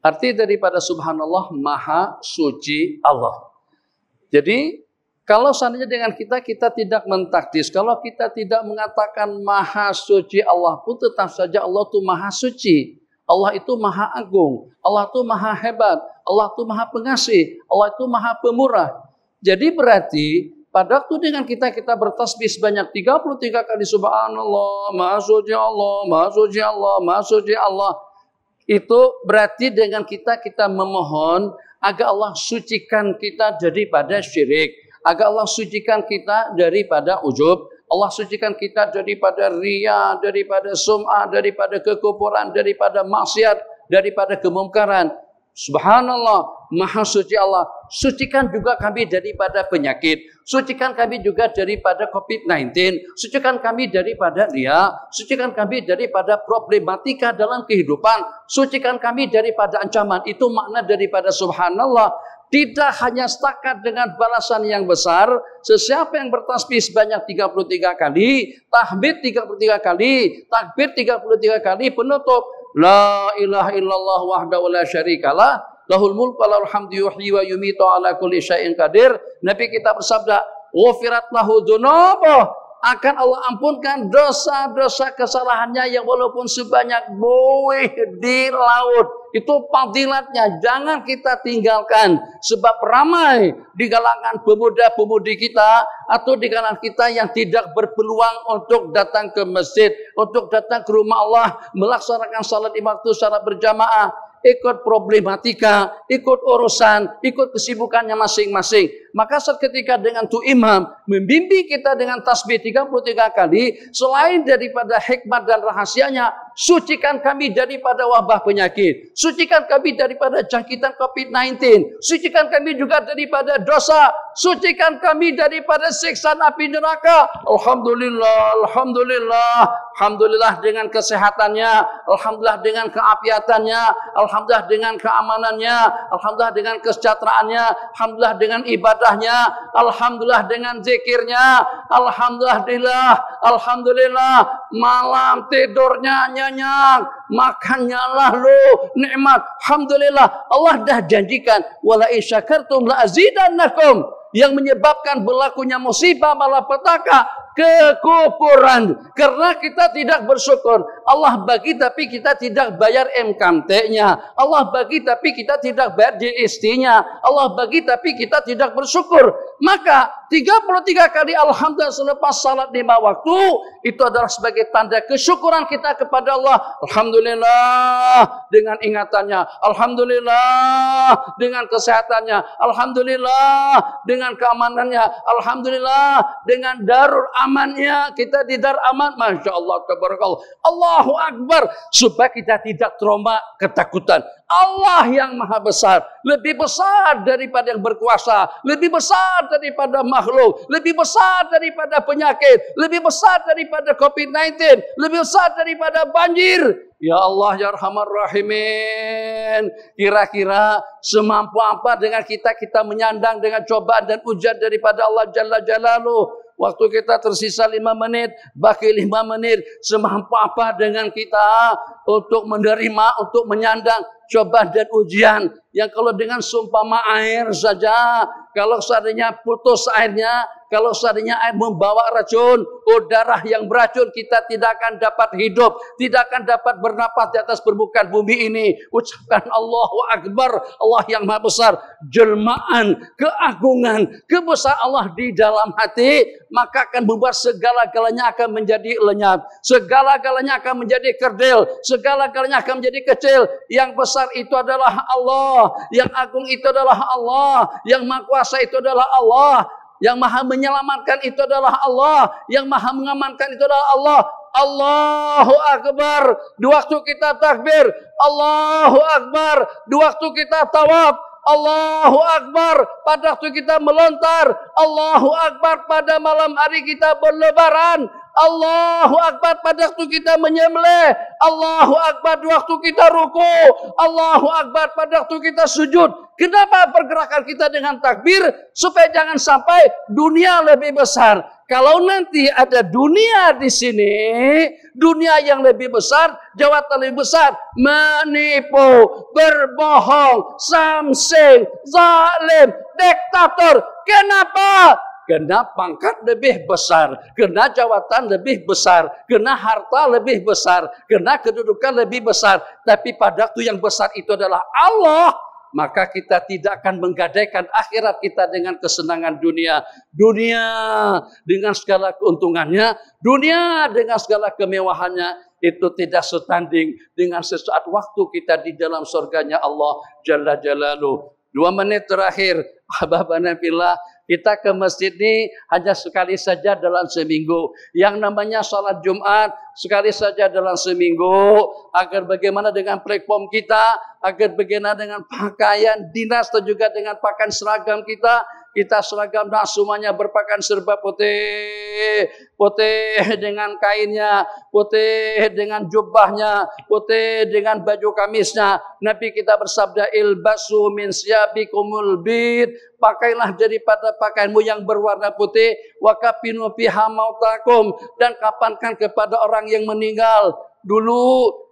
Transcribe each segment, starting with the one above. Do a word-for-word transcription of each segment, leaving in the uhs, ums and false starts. Arti daripada subhanallah, maha suci Allah. Jadi kalau seandainya dengan kita, kita tidak mentakdis. Kalau kita tidak mengatakan maha suci Allah pun, tetap saja Allah itu maha suci. Allah itu maha agung. Allah itu maha hebat. Allah itu maha pengasih. Allah itu maha pemurah. Jadi berarti pada waktu dengan kita, kita bertasbih sebanyak tiga puluh tiga kali subhanallah, maha suci Allah, maha suci Allah, maha suci Allah. Itu berarti dengan kita, kita memohon agar Allah sucikan kita daripada syirik. Agar Allah sucikan kita daripada ujub. Allah sucikan kita daripada riya, daripada sum'ah, daripada kekufuran, daripada maksiat, daripada kemungkaran. Subhanallah, maha suci Allah. Sucikan juga kami daripada penyakit. Sucikan kami juga daripada covid sembilan belas. Sucikan kami daripada riya. Sucikan kami daripada problematika dalam kehidupan. Sucikan kami daripada ancaman. Itu makna daripada subhanallah. Tidak hanya setakat dengan balasan yang besar, sesiapa yang bertasbih sebanyak tiga puluh tiga kali, tahmid tiga puluh tiga kali, takbir tiga puluh tiga kali, penutup la ilaha illallah wahdahu la syarikalah, lahul mulku wa lahul hamdu yuhyi wa yumiitu ala kulli syai'in qadir. Nabi kita bersabda, "Ghufirat lahu dzunubuh." Akan Allah ampunkan dosa-dosa kesalahannya yang walaupun sebanyak buih di laut. Itu fadilatnya, jangan kita tinggalkan. Sebab ramai di kalangan pemuda-pemudi kita atau di kalangan kita yang tidak berpeluang untuk datang ke masjid, untuk datang ke rumah Allah, melaksanakan salat lima waktu secara berjamaah. Ikut problematika, ikut urusan, ikut kesibukannya masing-masing. Maka saat ketika dengan tu imam membimbing kita dengan tasbih tiga puluh tiga kali, selain daripada hikmat dan rahasianya, sucikan kami daripada wabah penyakit, sucikan kami daripada jangkitan covid sembilan belas, sucikan kami juga daripada dosa, sucikan kami daripada siksaan api neraka. Alhamdulillah, alhamdulillah, alhamdulillah dengan kesehatannya, alhamdulillah dengan keafiatannya, alhamdulillah dengan keamanannya, alhamdulillah dengan kesejahteraannya, alhamdulillah dengan ibadahnya, alhamdulillah dengan zikirnya, alhamdulillah, alhamdulillah malam tidurnya nyenyak, makannya lalu nikmat, alhamdulillah. Allah dah janjikan wala in syakartum la azidannakum, yang menyebabkan berlakunya musibah, malapetaka, kekufuran, karena kita tidak bersyukur. Allah bagi tapi kita tidak bayar M K M T-nya. Allah bagi tapi kita tidak bayar J S T-nya. Allah bagi tapi kita tidak bersyukur. Maka tiga puluh tiga kali alhamdulillah selepas salat lima waktu itu adalah sebagai tanda kesyukuran kita kepada Allah. Alhamdulillah dengan ingatannya, alhamdulillah dengan kesehatannya, alhamdulillah dengan keamanannya, alhamdulillah dengan darul amannya, kita di dar aman, masya Allah, tabarakallah, Allahu Akbar, supaya kita tidak trauma ketakutan. Allah yang maha besar, lebih besar daripada yang berkuasa, lebih besar daripada makhluk, lebih besar daripada penyakit, lebih besar daripada covid sembilan belas, lebih besar daripada banjir. Ya Allah, ya Rahman Rahimin. Kira-kira semampu apa dengan kita, kita menyandang dengan cobaan dan ujian daripada Allah Jalla Jalaluh. Waktu kita tersisa lima menit, bagi lima menit, semampu apa dengan kita untuk menerima, untuk menyandang cobaan dan ujian. Yang kalau dengan seumpama air saja, kalau seandainya putus airnya, kalau seandainya air membawa racun, udara yang beracun, kita tidak akan dapat hidup, tidak akan dapat bernapas di atas permukaan bumi ini. Ucapkan Allahu Akbar, Allah yang maha besar, jelmaan, keagungan, kebesaran Allah di dalam hati, maka akan membuat segala-galanya akan menjadi lenyap, segala-galanya akan menjadi kerdil, segala-galanya akan menjadi kecil. Yang besar itu adalah Allah, yang agung itu adalah Allah, yang maha kuasa itu adalah Allah, yang maha menyelamatkan itu adalah Allah, yang maha mengamankan itu adalah Allah. Allahu Akbar di waktu kita takbir, Allahu Akbar di waktu kita tawaf, Allahu Akbar pada waktu kita melontar, Allahu Akbar pada malam hari kita berlebaran, Allahu Akbar pada waktu kita menyembelih, Allahu Akbar waktu kita ruku, Allahu Akbar pada waktu kita sujud. Kenapa pergerakan kita dengan takbir? Supaya jangan sampai dunia lebih besar. Kalau nanti ada dunia di sini, dunia yang lebih besar, jawatan lebih besar, menipu, berbohong, samsing, zalim, diktator. Kenapa? Kena pangkat lebih besar, kena jawatan lebih besar, kena harta lebih besar, kena kedudukan lebih besar. Tapi pada waktu yang besar itu adalah Allah. Maka kita tidak akan menggadaikan akhirat kita dengan kesenangan dunia. Dunia dengan segala keuntungannya, dunia dengan segala kemewahannya, itu tidak setanding dengan sesaat waktu kita di dalam surganya Allah Jalla Jalaluh. Dua menit terakhir, Bapak-Bapak Billah, kita ke masjid ini hanya sekali saja dalam seminggu. Yang namanya salat Jumat sekali saja dalam seminggu. Agar bagaimana dengan platform kita, agar bagaimana dengan pakaian dinas dan juga dengan pakaian seragam kita. Kita seragam dan semuanya berpakaian serba putih. Putih dengan kainnya, putih dengan jubahnya, putih dengan baju kamisnya. Nabi kita bersabda, ilbasu min siyabikumul bid. Pakailah daripada pakaianmu yang berwarna putih. Wa kafinu biha mautakum. Dan kapankan kepada orang yang meninggal. Dulu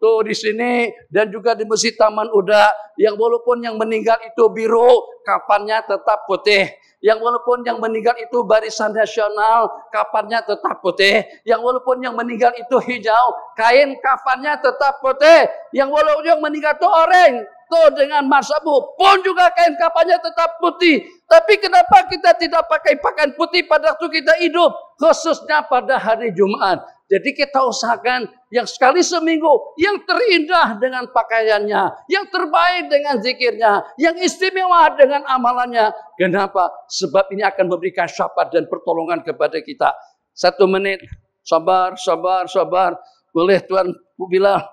tuh di sini dan juga di Masjid Taman Uda, yang walaupun yang meninggal itu biru, kafannya tetap putih. Yang walaupun yang meninggal itu barisan nasional, kafannya tetap putih. Yang walaupun yang meninggal itu hijau, kain kafannya tetap putih. Yang walaupun yang meninggal itu oranye, tuh dengan masabu pun juga kain kafannya tetap putih. Tapi kenapa kita tidak pakai pakaian putih pada waktu kita hidup, khususnya pada hari Jumat? Jadi kita usahakan yang sekali seminggu, yang terindah dengan pakaiannya, yang terbaik dengan zikirnya, yang istimewa dengan amalannya. Kenapa? Sebab ini akan memberikan syafaat dan pertolongan kepada kita. Satu menit, sabar, sabar, sabar. Boleh Tuan bilang,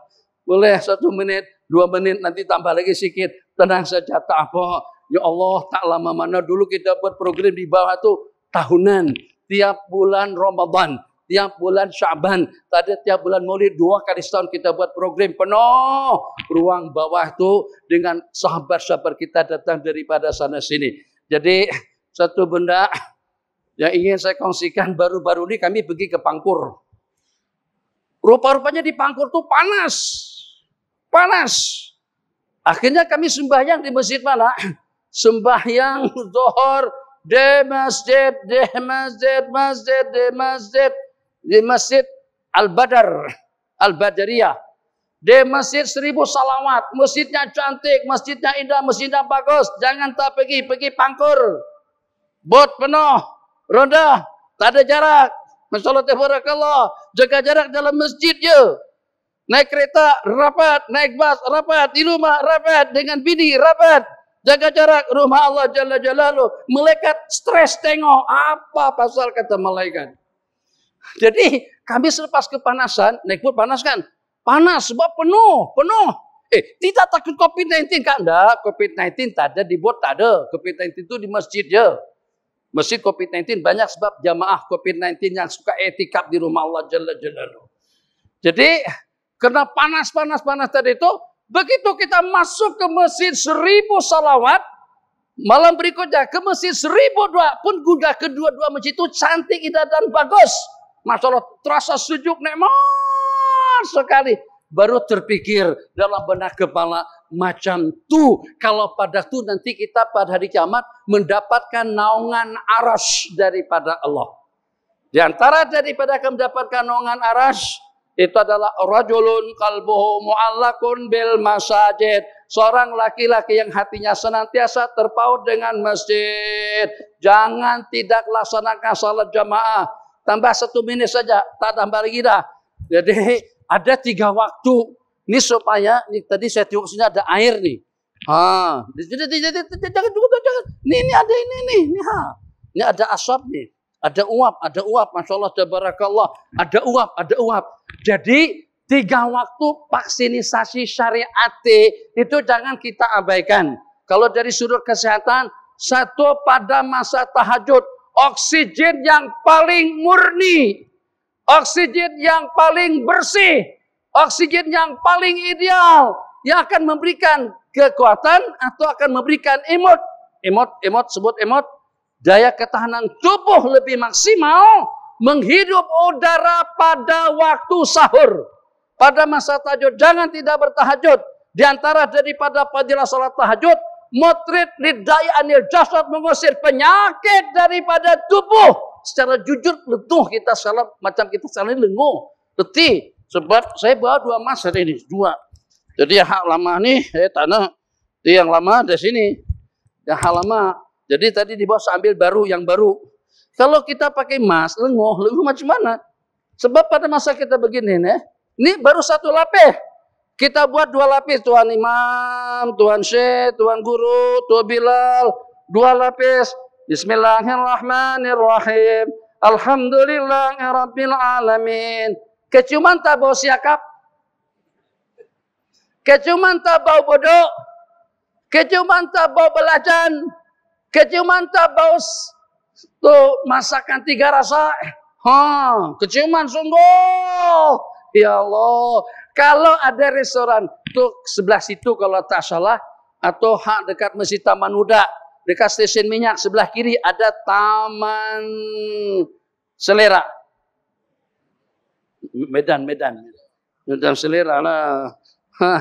boleh satu menit, dua menit, nanti tambah lagi sedikit. Tenang saja, tak apa. Ya Allah, tak lama mana dulu kita buat program di bawah itu tahunan, tiap bulan Ramadan. Tiap bulan Syaban, tadi tiap bulan Maulid, dua kali setahun kita buat program penuh ruang bawah itu dengan sahabat-sahabat kita datang daripada sana sini. Jadi satu benda yang ingin saya kongsikan, baru-baru ini kami pergi ke Pangkur. Rupa-rupanya di Pangkur tuh panas, panas. Akhirnya kami sembahyang di masjid mana? Sembahyang zuhur di masjid, di masjid, masjid, di masjid. Di Masjid Al-Badar, Al-Badariyah. Di Masjid Seribu Salawat. Masjidnya cantik, masjidnya indah, masjidnya bagus. Jangan tak pergi, pergi Pangkur. Bot penuh, rendah, tak ada jarak. Masya Allah, tabarakallah. Jaga jarak dalam masjid ya. Naik kereta, rapat. Naik bas, rapat. Di rumah, rapat. Dengan bini, rapat. Jaga jarak, rumah Allah Jalla Jalaluh. Malaikat stres tengok. Apa pasal kata malaikat? Jadi kami selepas kepanasan, naik bus panas kan? Panas, sebab penuh, penuh. Eh, tidak takut COVID sembilan belas kan? Enggak, COVID sembilan belas tak ada, dibuat tak ada. COVID sembilan belas itu di masjid ya. Masjid COVID sembilan belas banyak sebab jamaah COVID sembilan belas yang suka etikaf di rumah Allah Jalla Jalaluh. Jadi, karena panas-panas-panas tadi itu, begitu kita masuk ke Masjid Seribu Salawat, malam berikutnya ke Masjid Seribu Doa pun gudah kedua-dua masjid itu cantik, indah, dan bagus. Masya Allah, terasa sejuk nikmat sekali. Baru terpikir dalam benak kepala, macam tuh kalau pada tuh nanti kita pada hari kiamat mendapatkan naungan arasy daripada Allah. Di antara daripada mendapatkan naungan arasy itu adalah rajulun qalbuhu mu'allakun bil masajid. Seorang laki-laki yang hatinya senantiasa terpaut dengan masjid. Jangan tidak laksanakan salat jamaah. Tambah satu menit saja, tak tambah lagi dah. Jadi ada tiga waktu. Ini supaya, ini tadi saya tiup sini ada air nih. Ah, jadi jangan, jangan, jangan. Ini, ini ada ini nih, ini ha. Ini ada asap nih, ada uap, ada uap. Masya Allah, tabarakallah. Ada uap, ada uap. Jadi tiga waktu vaksinisasi syariati itu jangan kita abaikan. Kalau dari sudut kesehatan, satu pada masa tahajud. Oksigen yang paling murni, oksigen yang paling bersih, oksigen yang paling ideal, yang akan memberikan kekuatan atau akan memberikan imut, imut, imut, sebut imut, daya ketahanan tubuh lebih maksimal menghidup udara pada waktu sahur. Pada masa tahajud, jangan tidak bertahajud. Di antara daripada fadilah salat tahajud, mutrid lidai anil jasad, mengusir penyakit daripada tubuh. Secara jujur, letuh kita salat, macam kita salat lenguh, letih. Sebab saya bawa dua mas hari ini, dua. Jadi yang hak lama nih, eh, tanah yang lama dari sini, yang hak lama. Jadi tadi di bawah sambil baru yang baru. Kalau kita pakai mas, lenguh, lenguh macam mana? Sebab pada masa kita begini nih, ini baru satu lapis. Kita buat dua lapis, Tuan Imam, Tuan Syekh, Tuan Guru, Tuan Bilal. Dua lapis. Bismillahirrahmanirrahim. Alhamdulillahirabbil alamin. Kecuman tak bau siakap. Kecuman tak bau bodoh. Kecuman tak bau belacan. Kecuman tak bau tuh masakan tiga rasa. Ha, kecuman sungguh. Ya Allah, kalau ada restoran tuh sebelah situ kalau tak salah, atau hak dekat Masjid Taman Huda, dekat stesen minyak sebelah kiri ada Taman Selera. Medan, Medan. Medan Selera lah.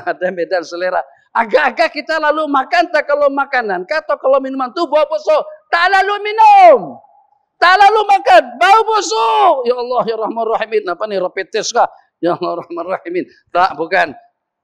Ada Medan Selera. Agak-agak kita lalu makan tak kalau makanan, atau kalau minuman tuh bau busuk, tak lalu minum. Tak lalu makan, bau busuk. Ya Allah, ya Rahman Rahimin. Apa nih, repetis kah? Ya Allah Rahman Rahimin. Tak, bukan.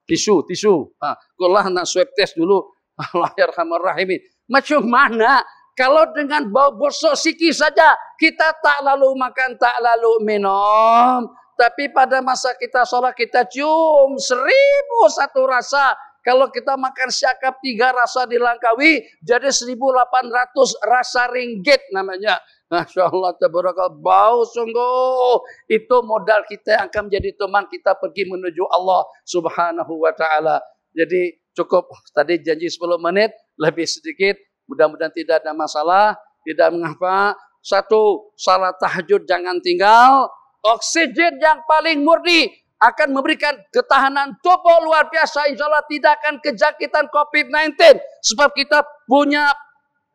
Tisu, tisu. Nah, kalau nak swab test dulu. Allah ya Rahman Rahimin. Macam mana kalau dengan bau busuk sikit saja, kita tak lalu makan, tak lalu minum. Tapi pada masa kita sholat, kita cium seribu satu rasa. Kalau kita makan siakap tiga rasa di Langkawi, jadi seribu lapan ratus rasa ringgit namanya. Masya Allah, tabarakallah, bau sungguh. Itu modal kita yang akan menjadi teman kita pergi menuju Allah subhanahu wa ta'ala. Jadi cukup, tadi janji sepuluh menit, lebih sedikit. Mudah-mudahan tidak ada masalah, tidak mengapa. Satu, salat tahajud jangan tinggal. Oksigen yang paling murni akan memberikan ketahanan tubuh luar biasa. Insya Allah tidak akan kejakitan covid sembilan belas. Sebab kita punya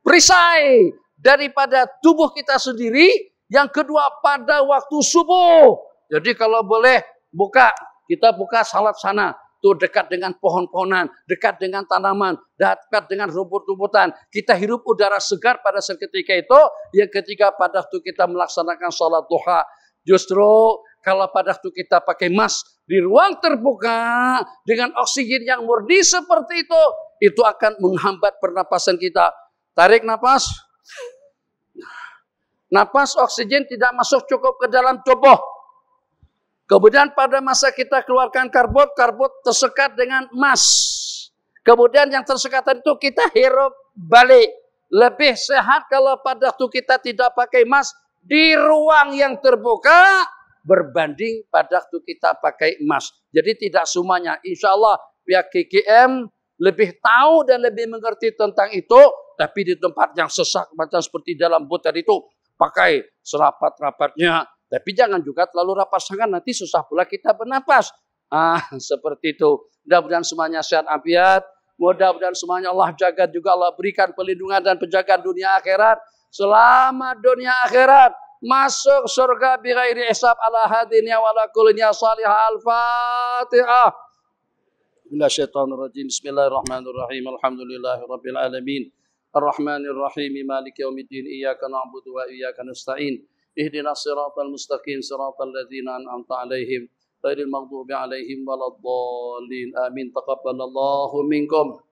perisai daripada tubuh kita sendiri. Yang kedua, pada waktu subuh. Jadi kalau boleh buka, kita buka salat sana. Tuh dekat dengan pohon-pohonan, dekat dengan tanaman, dekat dengan rumput-rumputan. Kita hirup udara segar pada seketika itu. Yang ketiga, pada waktu kita melaksanakan salat duha. Justru kalau pada waktu kita pakai mask di ruang terbuka dengan oksigen yang murni seperti itu, itu akan menghambat pernapasan kita. Tarik napas. Napas oksigen tidak masuk cukup ke dalam tubuh. Kemudian pada masa kita keluarkan karbon, karbon tersekat dengan emas. Kemudian yang tersekatan itu kita hirup balik. Lebih sehat kalau pada waktu kita tidak pakai emas di ruang yang terbuka berbanding pada waktu kita pakai emas. Jadi tidak semuanya. Insya Allah pihak K K M lebih tahu dan lebih mengerti tentang itu. Tapi di tempat yang sesak macam seperti dalam bot tadi itu, pakai serapat-rapatnya. Tapi jangan juga terlalu rapat sangat, nanti susah pula kita bernapas. Ah, seperti itu. Mudah-mudahan semuanya sehat afiat. Mudah-mudahan semuanya Allah jaga juga, Allah berikan perlindungan dan penjagaan dunia akhirat. Selamat dunia akhirat. Masuk surga bi ghairi hisab ala hadinya wa ala kullinya salihah. Al-Fatihah. Bismillahirrahmanirrahim. Bismillahirrahmanirrahim. Alhamdulillahirabbil alamin. Ar-Rahmanir-Rahim, Maliki yaumiddin, iyyaka na'budu wa iyyaka nasta'in, ihdinas siratal mustaqim, siratal ladzina an'amta 'alaihim, ghairil maghdubi 'alaihim waladdallin, amin. Taqabbalallahu minkum.